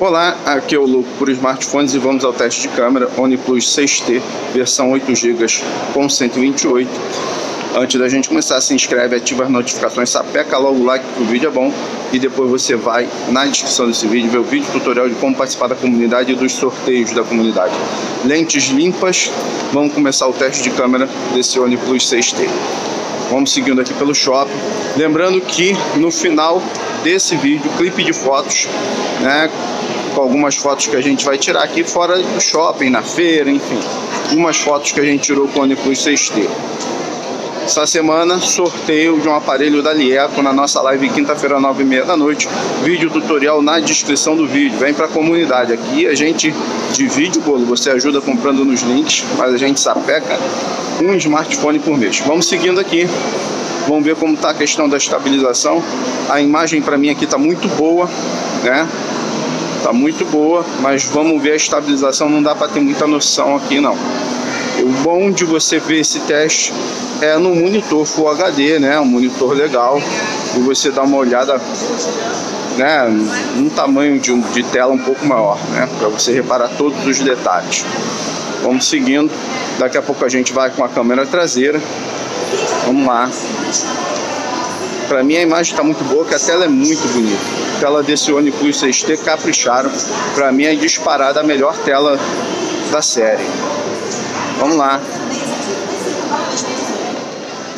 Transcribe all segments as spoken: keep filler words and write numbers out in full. Olá, aqui é o Louco por Smartphones e vamos ao teste de câmera OnePlus seis T, versão oito gigas com cento e vinte e oito. Antes da gente começar, se inscreve, ativa as notificações, sapeca logo o like que o vídeo é bom. E depois você vai na descrição desse vídeo ver o vídeo tutorial de como participar da comunidade e dos sorteios da comunidade. Lentes limpas, vamos começar o teste de câmera desse OnePlus seis T. Vamos seguindo aqui pelo shopping. Lembrando que no final desse vídeo, clipe de fotos, né, com algumas fotos que a gente vai tirar aqui fora do shopping, na feira, enfim. Umas fotos que a gente tirou com o OnePlus seis T. Essa semana, sorteio de um aparelho da Lieco na nossa live quinta-feira, nove e meia da noite. Vídeo tutorial na descrição do vídeo. Vem para a comunidade. Aqui a gente divide o bolo. Você ajuda comprando nos links, mas a gente sapeca um smartphone por mês. Vamos seguindo aqui. Vamos ver como está a questão da estabilização. A imagem para mim aqui está muito boa, né? Está muito boa, mas vamos ver a estabilização. Não dá para ter muita noção aqui, não. O bom de você ver esse teste é no monitor Full H D, né? Um monitor legal, e você dá uma olhada, né, num tamanho de, de tela um pouco maior, né, para você reparar todos os detalhes. Vamos seguindo. Daqui a pouco a gente vai com a câmera traseira. Vamos lá. Para mim a imagem está muito boa, que a tela é muito bonita. A tela desse OnePlus seis T capricharam. Para mim é disparada a melhor tela da série. Vamos lá.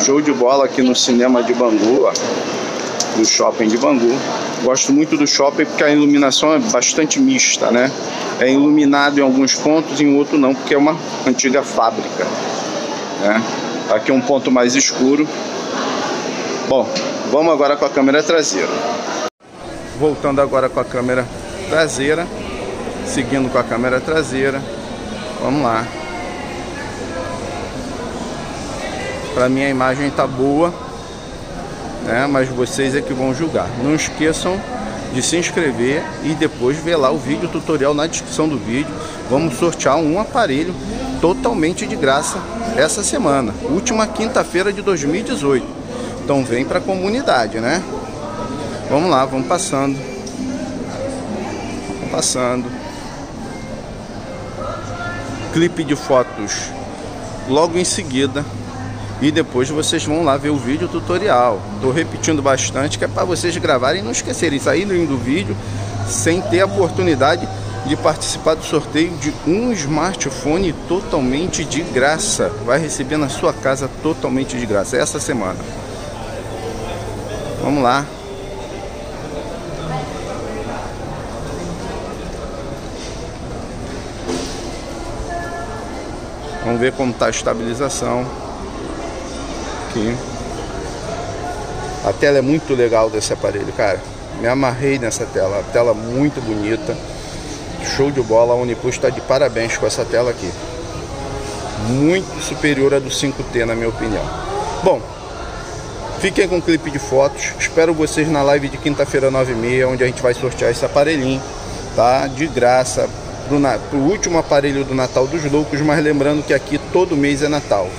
Show de bola aqui no cinema de Bangu, ó. No shopping de Bangu. Gosto muito do shopping porque a iluminação é bastante mista, né? É iluminado em alguns pontos e em outro não, porque é uma antiga fábrica, né? Aqui é um ponto mais escuro. Bom, vamos agora com a câmera traseira. Voltando agora com a câmera traseira. Seguindo com a câmera traseira. Vamos lá. Para mim a imagem tá boa, né? Mas vocês é que vão julgar. Não esqueçam de se inscrever e depois ver lá o vídeo tutorial na descrição do vídeo. Vamos sortear um aparelho totalmente de graça essa semana, última quinta-feira de dois mil e dezoito. Então vem para a comunidade, né? Vamos lá, vamos passando, vamos passando. Clipe de fotos logo em seguida. E depois vocês vão lá ver o vídeo tutorial. Estou repetindo bastante, que é para vocês gravarem e não esquecerem. Saírem do vídeo sem ter a oportunidade de participar do sorteio de um smartphone totalmente de graça. Vai receber na sua casa totalmente de graça, essa semana. Vamos lá. Vamos ver como está a estabilização. Aqui. A tela é muito legal desse aparelho, cara. Me amarrei nessa tela. A tela muito bonita. Show de bola. A OnePlus está de parabéns com essa tela aqui. Muito superior à do cinco T, na minha opinião. Bom, fiquem com o clipe de fotos. Espero vocês na live de quinta-feira, nove e meia, onde a gente vai sortear esse aparelhinho, tá? De graça. Pro, na... pro último aparelho do Natal dos Loucos. Mas lembrando que aqui todo mês é Natal.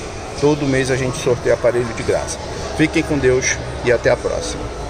Todo mês a gente sorteia aparelho de graça. Fiquem com Deus e até a próxima.